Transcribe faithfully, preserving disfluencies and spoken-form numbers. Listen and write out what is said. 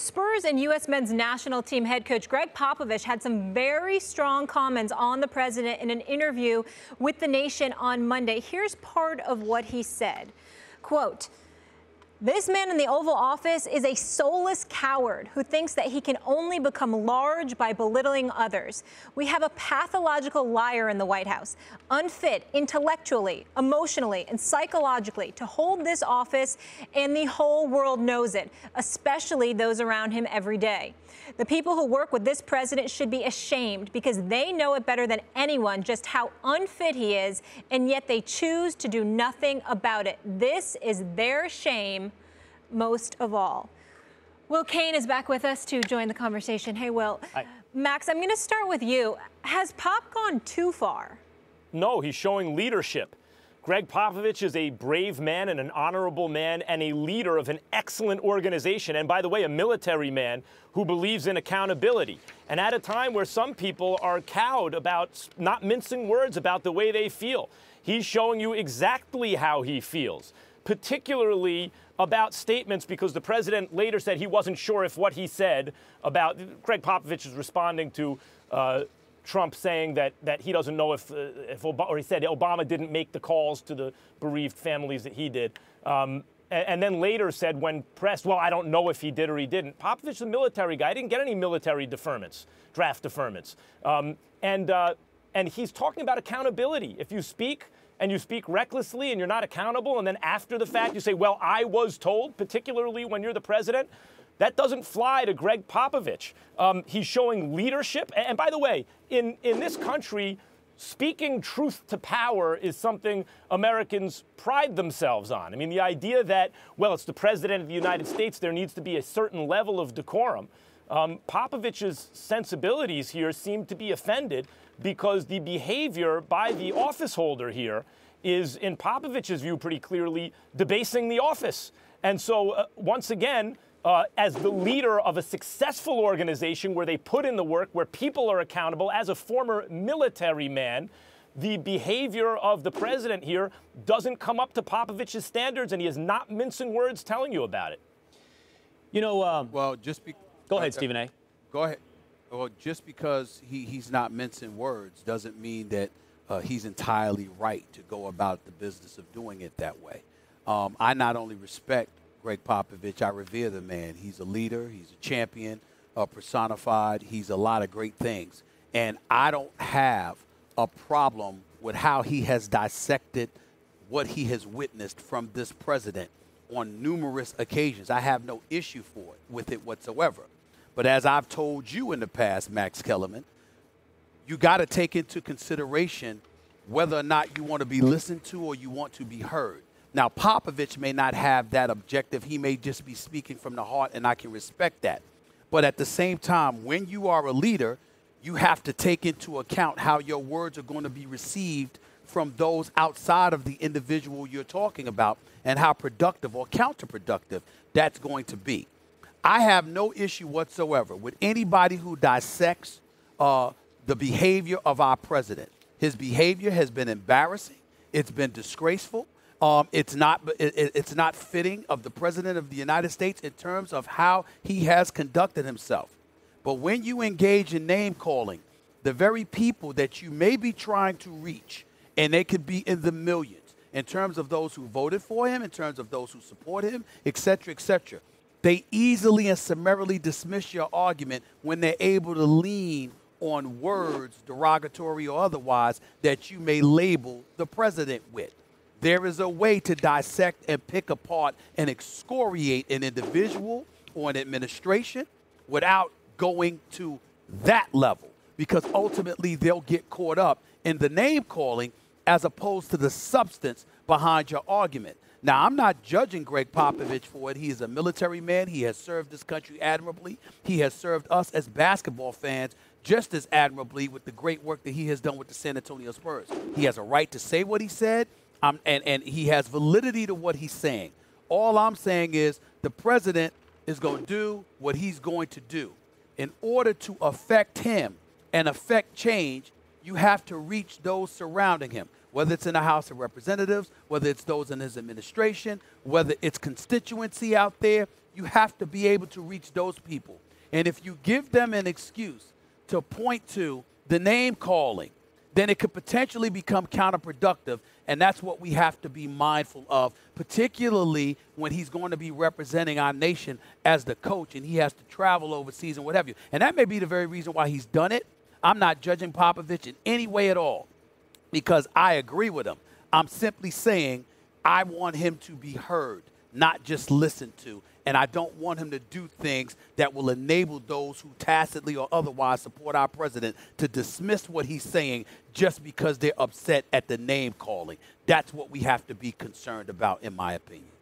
Spurs and U S men's national team head coach Gregg Popovich had some very strong comments on the president in an interview with The Nation on Monday. Here's part of what he said. Quote, "This man in the Oval Office is a soulless coward who thinks that he can only become large by belittling others. We have a pathological liar in the White House, unfit intellectually, emotionally, and psychologically to hold this office, and the whole world knows it, especially those around him every day. The people who work with this president should be ashamed because they know it better than anyone just how unfit he is, and yet they choose to do nothing about it. This is their shame most of all." Will Cain is back with us to join the conversation. Hey, Will. Hi. Max, I'm going to start with you. Has Pop gone too far? No, he's showing leadership. Gregg Popovich is a brave man and an honorable man and a leader of an excellent organization. And by the way, a military man who believes in accountability. And at a time where some people are cowed about not mincing words about the way they feel, he's showing you exactly how he feels, particularly about statements, because the president later said he wasn't sure if what he said about Gregg Popovich is responding to uh, Trump saying that that he doesn't know if, uh, if Ob or he said Obama didn't make the calls to the bereaved families that he did. Um, and, and then later said when pressed, well, I don't know if he did or he didn't. Popovich is a military guy. He didn't get any military deferments, draft deferments. Um, and, uh, and he's talking about accountability. If you speak, and you speak recklessly and you're not accountable, and then after the fact you say, well, I was told, particularly when you're the president, that doesn't fly to Gregg Popovich. Um, he's showing leadership. And by the way, in, in this country, speaking truth to power is something Americans pride themselves on. I mean, the idea that, well, it's the president of the United States, there needs to be a certain level of decorum. Um, Popovich's sensibilities here seem to be offended because the behavior by the office holder here is, in Popovich's view, pretty clearly debasing the office. And so, uh, once again, uh, as the leader of a successful organization where they put in the work, where people are accountable, as a former military man, the behavior of the president here doesn't come up to Popovich's standards, and he is not mincing words telling you about it. You know, um, well, just be go ahead, uh, Stephen A. Go ahead. Well, just because he, he's not mincing words doesn't mean that uh, he's entirely right to go about the business of doing it that way. Um, I not only respect Gregg Popovich, I revere the man. He's a leader. He's a champion, uh, personified. He's a lot of great things. And I don't have a problem with how he has dissected what he has witnessed from this president on numerous occasions. I have no issue for it, with it whatsoever. But as I've told you in the past, Max Kellerman, you got to take into consideration whether or not you want to be listened to or you want to be heard. Now, Popovich may not have that objective. He may just be speaking from the heart, and I can respect that. But at the same time, when you are a leader, you have to take into account how your words are going to be received from those outside of the individual you're talking about and how productive or counterproductive that's going to be. I have no issue whatsoever with anybody who dissects uh, the behavior of our president. His behavior has been embarrassing. It's been disgraceful. Um, it's not, it, it's not fitting of the president of the United States in terms of how he has conducted himself. But when you engage in name calling, the very people that you may be trying to reach, and they could be in the millions in terms of those who voted for him, in terms of those who support him, et cetera, et cetera, they easily and summarily dismiss your argument when they're able to lean on words, derogatory or otherwise, that you may label the president with. There is a way to dissect and pick apart and excoriate an individual or an administration without going to that level, because ultimately they'll get caught up in the name calling as opposed to the substance behind your argument. Now, I'm not judging Gregg Popovich for it. He is a military man. He has served this country admirably. He has served us as basketball fans just as admirably with the great work that he has done with the San Antonio Spurs. He has a right to say what he said, um, and, and he has validity to what he's saying. All I'm saying is the president is going to do what he's going to do. In order to affect him and affect change, you have to reach those surrounding him, whether it's in the House of Representatives, whether it's those in his administration, whether it's constituency out there, you have to be able to reach those people. And if you give them an excuse to point to the name calling, then it could potentially become counterproductive. And that's what we have to be mindful of, particularly when he's going to be representing our nation as the coach and he has to travel overseas and what have you. And that may be the very reason why he's done it. I'm not judging Popovich in any way at all because I agree with him. I'm simply saying I want him to be heard, not just listened to. And I don't want him to do things that will enable those who tacitly or otherwise support our president to dismiss what he's saying just because they're upset at the name calling. That's what we have to be concerned about, in my opinion.